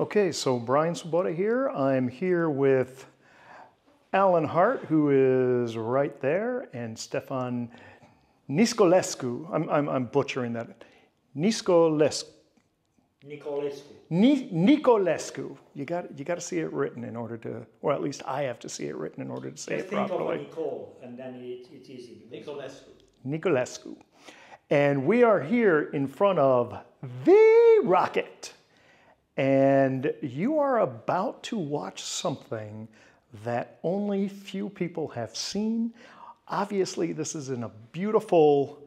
Okay, so Brian Subota here. I'm here with Alan Hart, who is right there, and Stefan Nicolescu. I'm butchering that. Nicolescu. You got to see it written in order to, or at least I have to see it written in order to say it properly. Think of Nicole, and then it's easy. Nicolescu. And we are here in front of the rocket. And you are about to watch something that only few people have seen. Obviously, this is in a beautiful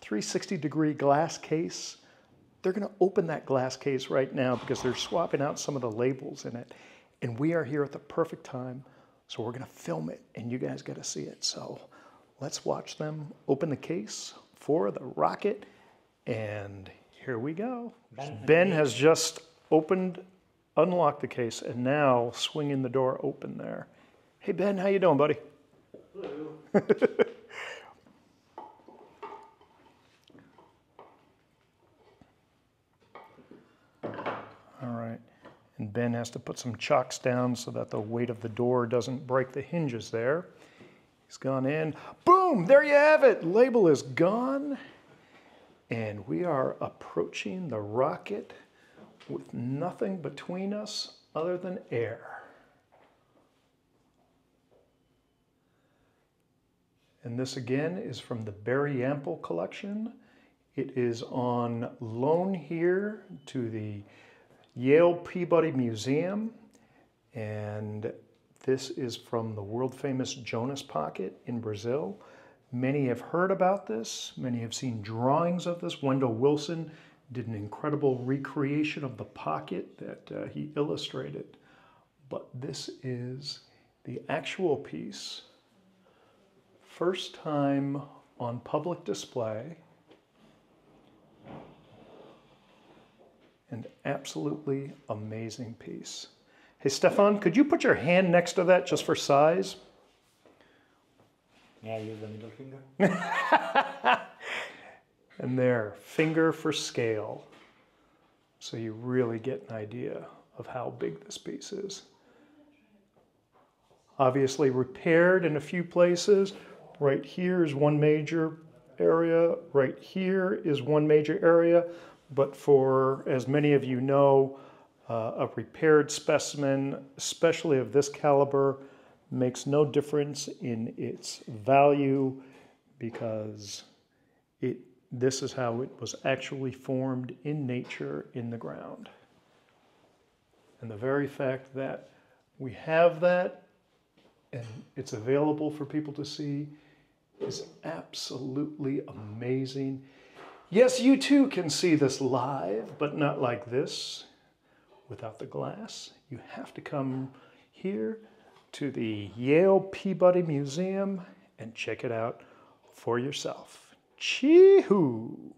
360-degree glass case. They're going to open that glass case right now because they're swapping out some of the labels in it. And we are here at the perfect time, so we're going to film it, and you guys got to see it. So let's watch them open the case for the rocket, and here we go. Ben has just unlocked the case, and now swinging the door open there. Hey, Ben, how you doing, buddy? Hello. All right, and Ben has to put some chocks down so that the weight of the door doesn't break the hinges there. He's gone in. Boom, there you have it. Label is gone. And we are approaching the rocket with nothing between us other than air. And this again is from the Barry Ample Collection. It is on loan here to the Yale Peabody Museum. And this is from the world-famous Jonas Pocket in Brazil. Many have heard about this. Many have seen drawings of this. Wendell Wilson did an incredible recreation of the pocket that he illustrated. But this is the actual piece, first time on public display, an absolutely amazing piece. Hey, Stefan, could you put your hand next to that just for size? Yeah, use the middle finger. And there, finger for scale. So you really get an idea of how big this piece is. Obviously repaired in a few places. Right here is one major area. Right here is one major area. But for, as many of you know, a repaired specimen, especially of this caliber, makes no difference in its value because this is how it was actually formed in nature in the ground. And the very fact that we have that and it's available for people to see is absolutely amazing. Yes, you too can see this live, but not like this without the glass. You have to come here to the Yale Peabody Museum and check it out for yourself. Chee-hoo!